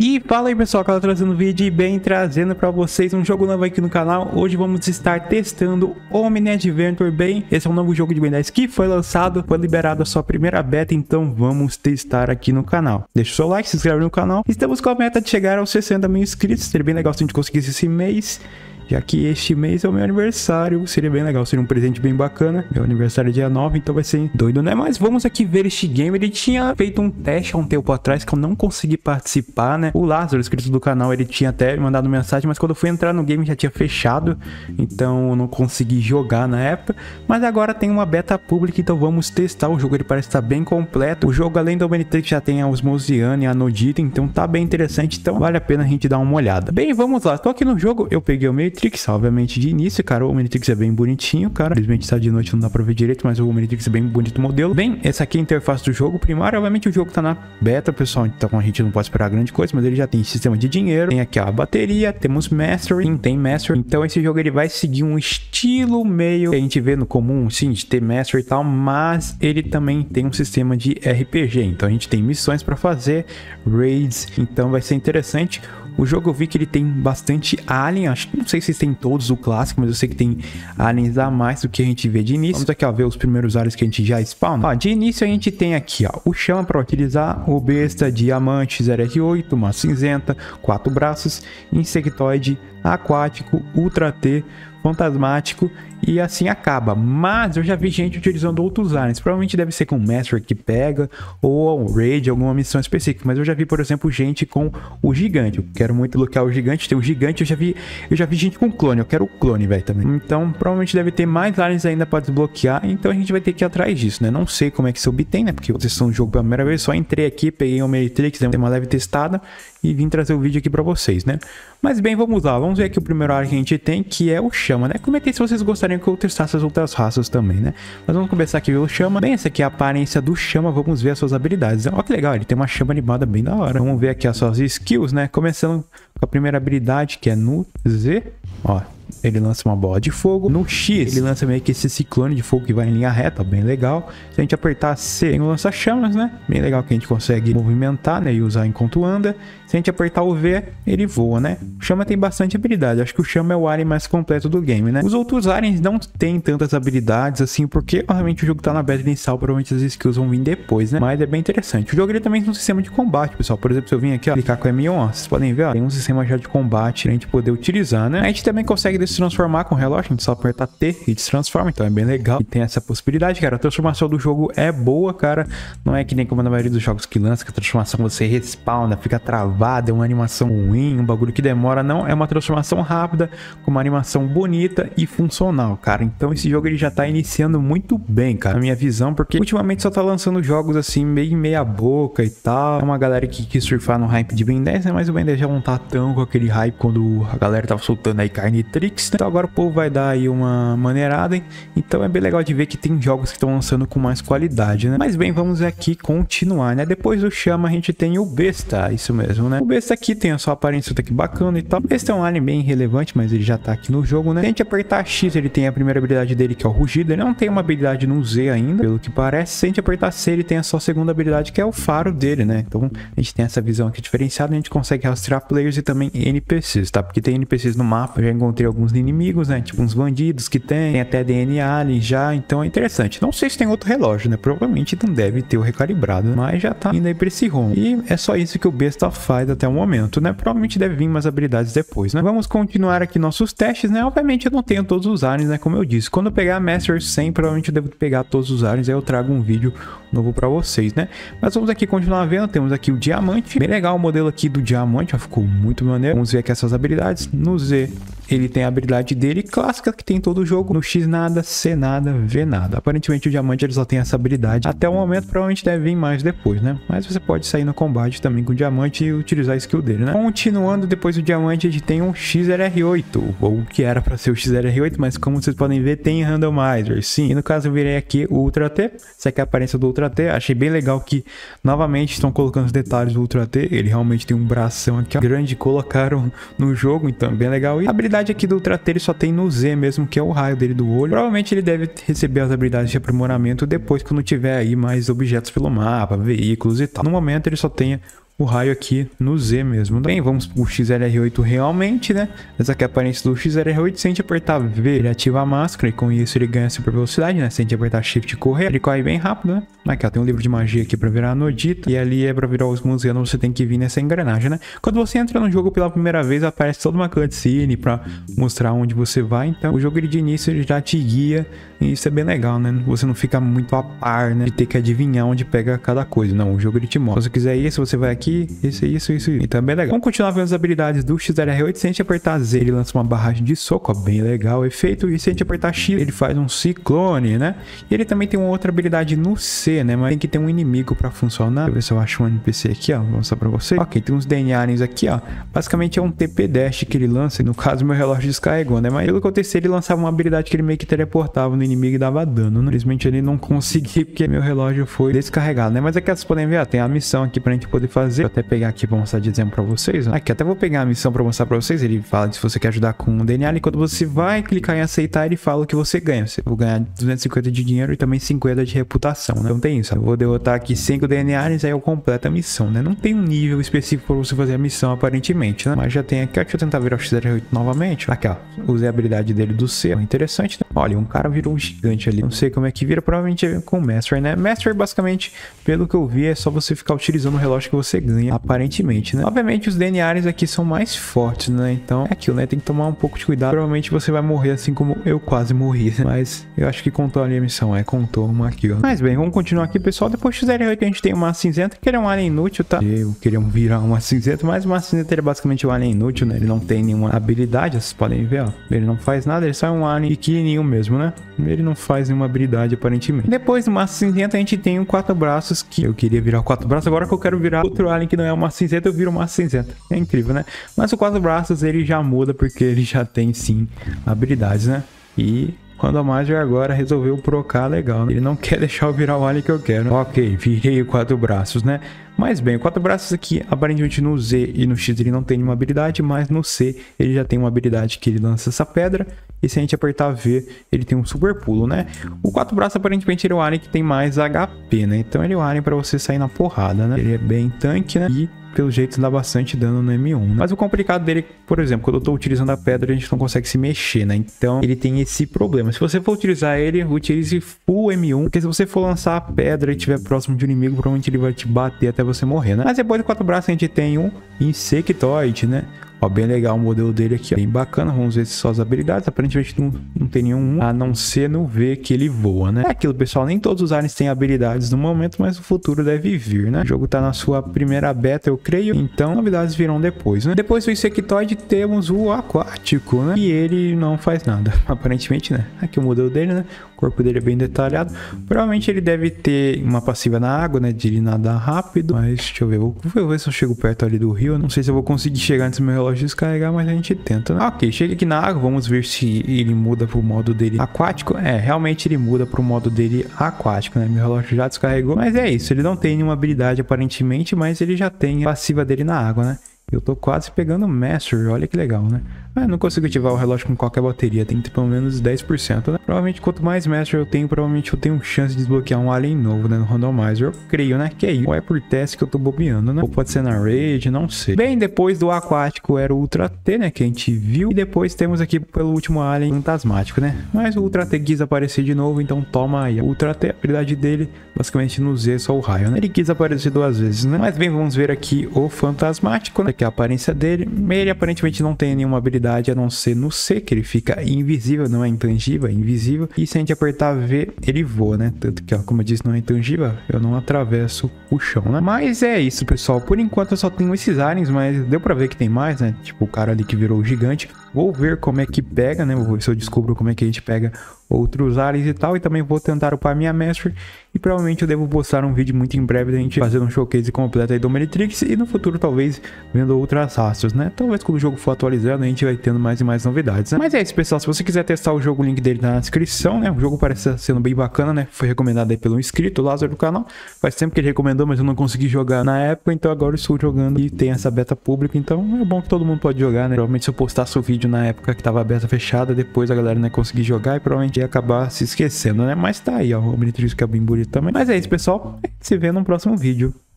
E fala aí pessoal, que eu tô trazendo um vídeo e bem trazendo para vocês um jogo novo aqui no canal. Hoje vamos estar testando Omni Adventure, bem. Esse é um novo jogo de Ben 10 que foi lançado, foi liberado a sua primeira beta, então vamos testar aqui no canal. Deixa o seu like, se inscreve no canal. Estamos com a meta de chegar aos 60 mil inscritos, seria bem legal se a gente conseguisse esse mês. Já que este mês é o meu aniversário, seria bem legal, seria um presente bem bacana. Meu aniversário é dia 9, então vai ser doido, né? Mas vamos aqui ver este game. Ele tinha feito um teste há um tempo atrás que eu não consegui participar, né? O Lázaro, inscrito do canal, ele tinha até mandado mensagem, mas quando eu fui entrar no game já tinha fechado, então eu não consegui jogar na época. Mas agora tem uma beta pública, então vamos testar o jogo. Ele parece estar bem completo. O jogo, além do Omnitrix, já tem a Osmosiano e a Anodita, então tá bem interessante, então vale a pena a gente dar uma olhada. Bem, vamos lá. Tô aqui no jogo, eu peguei o meio obviamente de início, cara. O Omnitrix é bem bonitinho, cara. Infelizmente tá de noite, não dá pra ver direito, mas o Omnitrix é bem bonito o modelo. Bem, essa aqui é a interface do jogo primário. Obviamente o jogo tá na beta, pessoal, então a gente não pode esperar grande coisa, mas ele já tem sistema de dinheiro, tem aqui a bateria, temos Mastery, sim, tem Mastery. Então esse jogo ele vai seguir um estilo meio que a gente vê no comum, sim, de ter Mastery e tal, mas ele também tem um sistema de RPG, então a gente tem missões pra fazer, raids, então vai ser interessante. O jogo eu vi que ele tem bastante alien, acho que não sei se tem todos o clássico, mas eu sei que tem aliens a mais do que a gente vê de início. Vamos aqui, ó, ver os primeiros aliens que a gente já spawna. Ó, de início a gente tem aqui, ó, o chão para utilizar, o besta, diamante, XLR8, uma cinzenta, 4 braços, insectoide, aquático, Ultra T, fantasmático e assim acaba. Mas eu já vi gente utilizando outros aliens, provavelmente deve ser com Master que pega ou um raid, alguma missão específica, mas eu já vi, por exemplo, gente com o gigante. Eu quero muito bloquear o gigante, tem o gigante, eu já vi gente com clone, eu quero o clone, velho, também. Então provavelmente deve ter mais aliens ainda para desbloquear, então a gente vai ter que ir atrás disso, né? Não sei como é que se obtém, né? Porque vocês estão no jogo pela primeira vez, só entrei aqui, peguei o Omnitrix, dei uma leve testada e vim trazer o vídeo aqui para vocês, né? Mas bem, vamos lá, vamos ver aqui o primeiro alien que a gente tem, que é o Chama, né? Comentei se vocês gostariam que eu testasse as outras raças também, né? Mas vamos começar aqui pelo Chama. Bem, essa aqui é a aparência do Chama, vamos ver as suas habilidades. Olha que legal, ele tem uma chama animada bem da hora. Vamos ver aqui as suas skills, né? Começando com a primeira habilidade, que é no Z, ó. Ele lança uma bola de fogo. No X, ele lança meio que esse ciclone de fogo que vai em linha reta, bem legal. Se a gente apertar C, tem o lança-chamas, né? Bem legal que a gente consegue movimentar, né? E usar enquanto anda. Se a gente apertar o V, ele voa, né? O Chama tem bastante habilidade. Acho que o Chama é o alien mais completo do game, né? Os outros aliens não tem tantas habilidades assim, porque obviamente o jogo tá na beta inicial, provavelmente as skills vão vir depois, né? Mas é bem interessante. O jogo ele também tem um sistema de combate, pessoal. Por exemplo, se eu vim aqui, ó, clicar com M1, ó, vocês podem ver, ó, tem um sistema já de combate pra gente poder utilizar, né? A gente também consegue de se transformar com o relógio, a gente só apertar T e se transforma, então é bem legal. E tem essa possibilidade, cara. A transformação do jogo é boa, cara. Não é que nem como na maioria dos jogos que lança, que a transformação você respawna, fica travada, é uma animação ruim, um bagulho que demora. Não, é uma transformação rápida, com uma animação bonita e funcional, cara. Então esse jogo ele já tá iniciando muito bem, cara, na minha visão, porque ultimamente só tá lançando jogos assim, meio meia boca e tal. É uma galera que quis surfar no hype de Ben 10, né? Mas o Ben 10 já não tá tão com aquele hype quando a galera tava soltando aí carne tri. Então agora o povo vai dar aí uma maneirada, hein? Então é bem legal de ver que tem jogos que estão lançando com mais qualidade, né? Mas bem, vamos aqui continuar, né? Depois do Chama a gente tem o Besta, isso mesmo, né? O Besta aqui tem a sua aparência até que bacana e tal. O Besta é um alien bem relevante, mas ele já tá aqui no jogo, né? Se a gente apertar X, ele tem a primeira habilidade dele, que é o rugido. Ele não tem uma habilidade no Z ainda, pelo que parece. Se a gente apertar C, ele tem a sua segunda habilidade, que é o faro dele, né? Então a gente tem essa visão aqui diferenciada, a gente consegue rastrear players e também NPCs, tá? Porque tem NPCs no mapa, eu já encontrei alguns inimigos, né? Tipo uns bandidos que tem até DNA ali já, então é interessante. Não sei se tem outro relógio, né? Provavelmente não deve ter o recalibrado, mas já tá indo aí pra esse ROM. E é só isso que o Besta faz até o momento, né? Provavelmente deve vir mais habilidades depois, né? Vamos continuar aqui nossos testes, né? Obviamente eu não tenho todos os aliens, né? Como eu disse, quando eu pegar a Master 100, provavelmente eu devo pegar todos os aliens, aí eu trago um vídeo novo pra vocês, né? Mas vamos aqui continuar vendo, temos aqui o diamante. Bem legal o modelo aqui do diamante, ó, ficou muito maneiro. Vamos ver aqui essas habilidades. No Z, ele tem a habilidade dele clássica que tem todo o jogo. No X nada, C nada, V nada. Aparentemente o diamante ele só tem essa habilidade até o momento, provavelmente deve vir mais depois, né? Mas você pode sair no combate também com o diamante e utilizar a skill dele, né? Continuando, depois do diamante a gente tem um XLR8, ou que era para ser o XLR8, mas como vocês podem ver tem randomizer, sim. E no caso eu virei aqui o Ultra T, essa aqui é a aparência do Ultra T. Achei bem legal que novamente estão colocando os detalhes do Ultra T, ele realmente tem um bração aqui, ó, grande, colocaram no jogo, então bem legal. E a habilidade aqui do Ultra T ele só tem no Z mesmo, que é o raio dele do olho. Provavelmente ele deve receber as habilidades de aprimoramento depois, quando tiver aí mais objetos pelo mapa, veículos e tal. No momento ele só tem o raio aqui no Z mesmo. Bem, vamos pro XLR8 realmente, né? Essa aqui é a aparência do XLR8. Se a gente apertar V, ele ativa a máscara e com isso ele ganha super velocidade, né? Se a gente apertar Shift e correr, ele corre bem rápido, né? Aqui, ó, tem um livro de magia aqui pra virar a Anodita. E ali é pra virar o Osmosiano, você tem que vir nessa engrenagem, né? Quando você entra no jogo pela primeira vez, aparece toda uma cutscene pra mostrar onde você vai. Então, o jogo ele de início ele já te guia e isso é bem legal, né? Você não fica muito a par, né? De ter que adivinhar onde pega cada coisa. Não, o jogo ele te mostra. Se você quiser isso, você vai aqui. Isso. Então é bem legal. Vamos continuar vendo as habilidades do XLR8. Se a gente apertar Z, ele lança uma barragem de soco, ó, bem legal o efeito. E se a gente apertar X, ele faz um ciclone, né? E ele também tem uma outra habilidade no C, né? Mas tem que ter um inimigo pra funcionar. Deixa eu ver se eu acho um NPC aqui, ó. Vou mostrar pra vocês. Ok, tem uns DNAs aqui, ó. Basicamente é um TP dash que ele lança. No caso, meu relógio descarregou, né? Mas pelo que aconteceu, ele lançava uma habilidade que ele meio que teleportava no inimigo e dava dano, né? Infelizmente, ele não consegui porque meu relógio foi descarregado, né? Mas aqui vocês podem ver, ó, tem a missão aqui pra gente poder fazer. Vou até pegar aqui pra mostrar de exemplo pra vocês, né? Aqui até vou pegar a missão pra mostrar pra vocês. Ele fala se você quer ajudar com o DNA. E quando você vai clicar em aceitar, ele fala o que você ganha. Você vai ganhar 250 de dinheiro e também 50 de reputação, né? Então tem isso. Eu vou derrotar aqui 5 DNAs, aí eu completo a missão, né? Não tem um nível específico pra você fazer a missão, aparentemente, né? Mas já tem aqui, ó. Deixa eu tentar virar o XLR8 novamente. Aqui, ó. Usei a habilidade dele do C. Interessante, né? Olha, um cara virou um gigante ali. Não sei como é que vira. Provavelmente com o Master, né? Master, basicamente, pelo que eu vi, é só você ficar utilizando o relógio que você ganha, aparentemente, né? Obviamente, os DNAs aqui são mais fortes, né? Então, é aquilo, né? Tem que tomar um pouco de cuidado. Provavelmente você vai morrer assim como eu quase morri, né? Mas eu acho que contou ali a missão, é. Contou uma aqui, ó. Mas bem, vamos continuar aqui, pessoal. Depois do XLR8 a gente tem uma cinzenta, que ele é um alien inútil, tá? Eu queria virar uma cinzenta, mas uma cinzenta ele é basicamente um alien inútil, né? Ele não tem nenhuma habilidade, vocês podem ver, ó. Ele não faz nada, ele só é um alien pequenininho mesmo, né? Ele não faz nenhuma habilidade, aparentemente. Depois do massa cinzenta a gente tem um quatro braços, que eu queria virar o quatro braços, agora que eu quero virar outro alien que não é uma cinzenta, eu viro uma cinzenta. É incrível, né? Mas o quatro braços ele já muda porque ele já tem sim habilidades, né? E quando a Major agora resolveu procar legal, né? Ele não quer deixar eu virar o alien que eu quero. Ok, virei o quatro braços, né? Mas bem, o quatro braços aqui, aparentemente no Z e no X ele não tem nenhuma habilidade, mas no C ele já tem uma habilidade que ele lança essa pedra. E se a gente apertar V, ele tem um super pulo, né? O quatro braços, aparentemente, ele é o alien que tem mais HP, né? Então, ele é o alien pra você sair na porrada, né? Ele é bem tanque, né? E, pelo jeito, dá bastante dano no M1, né? Mas o complicado dele, por exemplo, quando eu tô utilizando a pedra, a gente não consegue se mexer, né? Então, ele tem esse problema. Se você for utilizar ele, utilize full M1, porque se você for lançar a pedra e estiver próximo de um inimigo, provavelmente ele vai te bater até você morrer, né? Mas depois do quatro braços, a gente tem um Insectoid, né? Ó, bem legal o modelo dele aqui, ó. Bem bacana, vamos ver só as habilidades. Aparentemente não tem nenhum, a não ser no V que ele voa, né? É aquilo, pessoal, nem todos os aliens têm habilidades no momento, mas o futuro deve vir, né? O jogo tá na sua primeira beta, eu creio, então novidades virão depois, né? Depois do Insectoid temos o Aquático, né? E ele não faz nada, aparentemente, né? Aqui o modelo dele, né? O corpo dele é bem detalhado. Provavelmente ele deve ter uma passiva na água, né? De ele nadar rápido, mas deixa eu ver, vou ver se eu chego perto ali do rio. Não sei se eu vou conseguir chegar antes do meu relógio descarregar, mas a gente tenta, né? Ok, chega aqui na água, vamos ver se ele muda pro modo dele aquático. É, realmente ele muda pro modo dele aquático, né? Meu relógio já descarregou, mas é isso. Ele não tem nenhuma habilidade aparentemente, mas ele já tem a passiva dele na água, né? Eu tô quase pegando o Master, olha que legal, né? Ah, não consigo ativar o relógio com qualquer bateria, tem que ter pelo menos 10%, né? Provavelmente quanto mais Master eu tenho, provavelmente eu tenho chance de desbloquear um alien novo, né? No Randomizer, eu creio, né? Que é isso, ou é por teste que eu tô bobeando, né? Ou pode ser na Raid, não sei. Bem, depois do Aquático era o Ultra T, né? Que a gente viu. E depois temos aqui pelo último alien Fantasmático, né? Mas o Ultra T quis aparecer de novo, então toma aí. O Ultra T, a habilidade dele, basicamente no Z, só o raio, né? Ele quis aparecer duas vezes, né? Mas bem, vamos ver aqui o Fantasmático, né? Que é a aparência dele. Ele aparentemente não tem nenhuma habilidade a não ser no C, que ele fica invisível, não é intangível, é invisível. E se a gente apertar V, ele voa, né? Tanto que, ó, como eu disse, não é intangível, eu não atravesso o chão, né? Mas é isso, pessoal. Por enquanto eu só tenho esses aliens, mas deu pra ver que tem mais, né? Tipo, o cara ali que virou o gigante. Vou ver como é que pega, né? Vou ver se eu descubro como é que a gente pega outros aliens e tal. E também vou tentar upar minha Master. E provavelmente eu devo postar um vídeo muito em breve da gente fazendo um showcase completo aí do Omnitrix. E no futuro, talvez, vendo outras raças, né? Talvez quando o jogo for atualizando, a gente vai tendo mais e mais novidades, né? Mas é isso, pessoal. Se você quiser testar o jogo, o link dele tá na descrição, né? O jogo parece sendo bem bacana, né? Foi recomendado aí pelo inscrito, Lázaro, do canal. Faz tempo que ele recomendou, mas eu não consegui jogar na época. Então agora eu estou jogando e tem essa beta pública. Então é bom que todo mundo pode jogar, né? Provavelmente se eu postasse o vídeo na época que tava aberta, fechada, depois a galera não conseguir jogar e provavelmente ia acabar se esquecendo, né? Mas tá aí, ó, o Omnitrix que é bem bonito também. Mas é isso, pessoal. Se vê no próximo vídeo.